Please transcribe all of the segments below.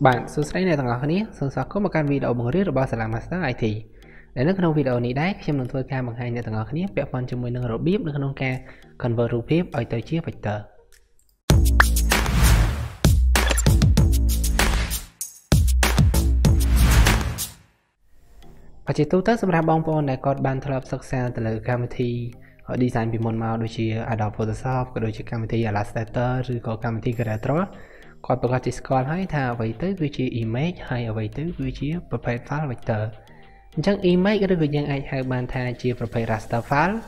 Bạn sơ sẩy này thằng ngọc này, sơ sẩy có một cái video bằng riết bao sàm master IT. Để nước trong video này đấy, xem lần thôi ca bằng hai này thằng ngọc này, bẹp phần cho mình nâng độ bếp nước trong ca convert bếp ở tới chiếc vector. Và chỉ tu tất ra bong bóng này còn ban thợ sắc sẹo từ lời committee họ design bị mồn màu đôi chỉ Adobe Photoshop, đôi chỉ committee Illustrator, rồi có committee Creator. Còn bây giờ chỉ còn hãy thả vậy tới vị trí image hay ở vậy tới vị trí prepared file vector. Chẳng image cái việc dạng ai hay ban thả chỉ prepared raster file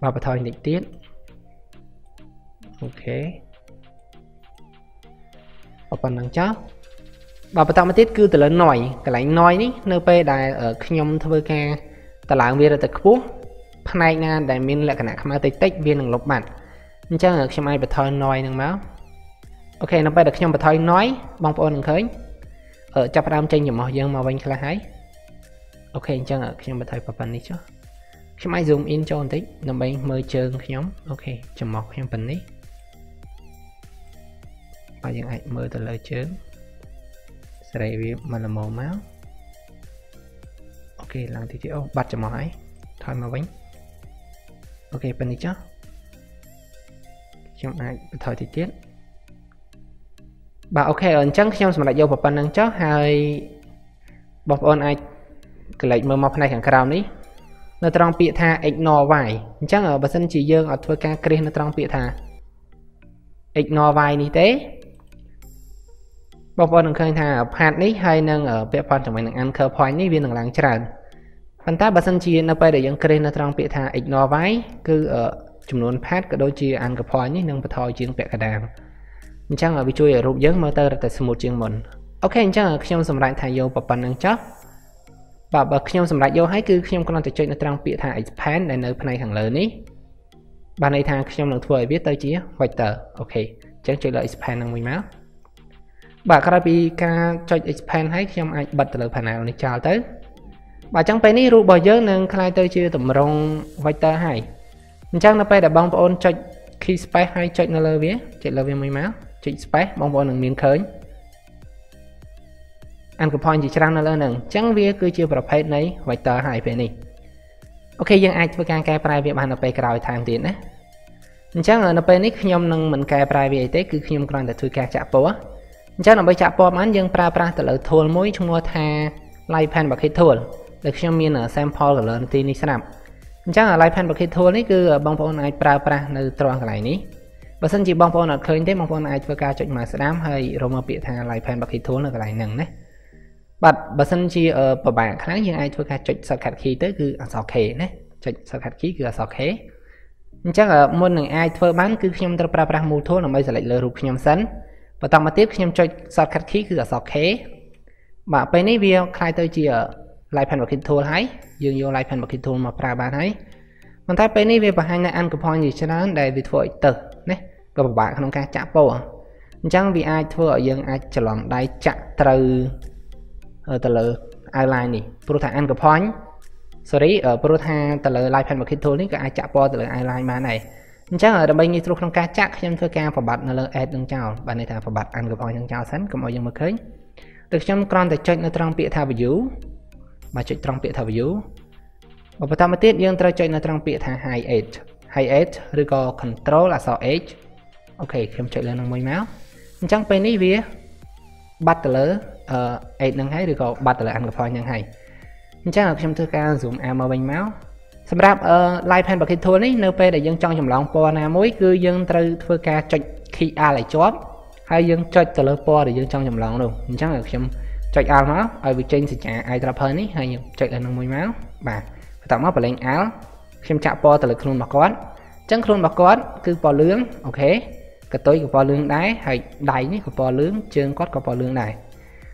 và thôi tịch tiết ok ở phần đằng chóp và bắt đầu mà tiết cứ từ là nổi cái lại nổi ní nơi pe đại ở trong thưa ca ta làm việc là tập phú này nha đại mình là cái này không ai tới tách viên lục bản chắc là xem ai bật thôi nói đừng máu ok nó phải được xem bật thôi nói bong phôn đừng khởi ở chập đam trên nhiều màu dương màu vàng là hái ok chắc là xem bật thôi phần đi chứ xem ai dùng in cho anh thích nó bay mời trường nhóm ok chấm mọc em phần đi và những ai mời từ lời chứ sẽ đây mà là màu máu ok làm thì chịu bắt cho mỏi thôi mà bánh ok bên này chắc trong ai thời thì tiết bà ok ơn chắc trong mà lại vô vào phần năng chắc hai bọc ơn ai cái lệnh mơ mọc này thằng cao đấy nó trong bị tha ignore vài chắc ở bà sân chỉ dương ở thôi ca kê nó trong bị tha ignore vài đi tế bọc ơn khơi thà ở hạt đấy hay nâng ở bếp phần trong mình ăn khờ point đi viên làng tràn phần ta bà sân chi nó phải để dân kê nó trong bị tha ignore vài cứ ở chúng luôn phát cả đôi chia ăn cả phơi nhé nâng thôi chiến bẹt cả đàn chắc là bị chui ở rụng giấc mơ tơ tại số một chương mình ok chắc là khi ông sầm lại thay vô và phần năng chóp và bậc khi ông sầm lại vô hãy cứ khi ông con chơi nó trong bịa thải phán để nơi này thằng lớn ấy bạn này thằng khi ông được thuê biết tới chia hoạch tờ ok chắc chơi lợi phán năng mình máu bà Karabika chơi phán hãy khi ông ai bật từ lời phản nào này chào tới bà chẳng phải ní rụng bờ giấc nâng khai tới chia tụm rong hoạch tờ hay chắc nó phải là bong bóng chạy khi space hay chạy nó lơ vía chạy lơ vía mấy máu chạy space bong bóng đừng miếng khởi ăn của point chỉ trang nó lơ nừng chẳng vía cứ chưa vào hết này vậy tờ hại về này ok dân ai với càng cài private bạn nó phải cài tham tiền đấy chắc là nó phải nick nhom nâng mình cài private tế cứ nhom còn để thui cài chạm bó chắc là bây chạm bó bán dân pra từ lợi thua mối chung mua tha live pan và khi thua được xem miên ở sample là lần tin đi xem chắc là live pan bậc khi thua đấy cứ bong bóng ai pra nơi tròn cái này ní và xin chị bong bóng ở khơi thế bong bóng ai vừa ca chuyện mà sẽ đám hay rồi mà bị thằng live pan bậc khi thua là cái này nằng đấy bật và xin chị ở bờ bảng khá như ai vừa ca chuyện sạc khát khí tới cứ sạc khế đấy chuyện sạc khát khí cứ sạc khế chắc là môn này ai vừa bán cứ khi em pra mua thua là bây giờ lại lừa rụp khi em sấn và tao mà tiếp khi em chuyện sạc khát khí cứ sạc khế mà bên này video khai tới chị ở lại phần bậc khi thua hãy dương vô lại phần bậc khi thua mà pra bạn hãy mình thấy bên này về và hai ngày ăn của point gì cho nó để bị thổi tử đấy gặp bạn không ca chạm bầu chẳng vì ai thua ở dương ai trở lòng đáy chạm từ từ lời outline này prota ăn của point sorry ở prota từ lời lại phần bậc khi thua đấy cả ai chạm bầu từ lời outline mà này chắc ở đây như tôi không ca chạm xem thưa ca và bạn là ad đừng chào bạn này thà và bạn ăn của point đừng chào sẵn của mọi dương mà khơi được trong con để chơi nó trong bịa thà và dữ mà chạy trong bịa thảo dữ và bắt đầu mà tiết dương trời chạy nó trong bịa thả high edge rồi có control là sao edge ok không chạy lên môi máu chẳng bên này vía bắt lỡ edge năng hay rồi có bắt lỡ ăn gặp phoi năng hay chắc là trong thưa ca dùng am ở bên máu xem ra live pan bậc khi thua đấy nơi pe để dân trong lòng po na mối cứ dân trời thưa ca chạy khi a lại chót hay dân chạy từ lỡ po để dân trong lòng đâu chắc là trong chạy áo máu ở vị trên thì trả ai gặp hơn ấy hay chạy là nông môi máu bà tạm móc và lên áo xem chạm po từ lực luôn mà có chẳng luôn mà có cứ po lướng ok cái tối của po lướng đáy hay đáy này của po lướng chương có po lướng này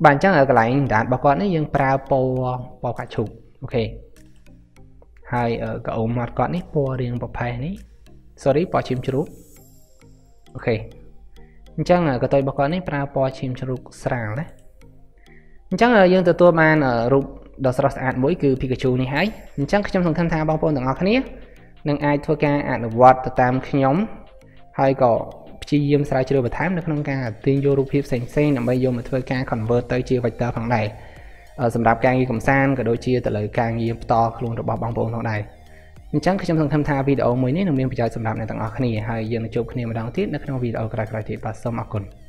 bạn chẳng ở cái lại đã bỏ con đấy nhưng pra po bỏ cả chục ok hai ở cái ôm mặt con đấy po riêng bỏ phải đấy sorry bỏ chim chuột ok chẳng là cái tôi bọc này pra po chim chụp sảng đấy chẳng dân từ tôi mà ở rụng đỏ sọt ăn mũi cứ Pikachu này hái chẳng trong thằng tham tham bao phôn được ngọc này nên ai thua ca ăn vọt tam nhóm hay có chi yếm sai chơi vào thám được không ca tiên vô rụp hiệp sành sen nằm bây giờ mà thua ca còn vượt tới chia vạch tờ phần này ở sầm đạp càng như cầm san cả đôi chia từ lời càng yếm to luôn được bao bằng phôn thằng này chẳng trong thằng tham tham video mới này nằm bên phải sầm đạp này thằng ngọc này hay giờ chụp này mà đăng tiếp nó không video cái này thì bắt sớm mặc quần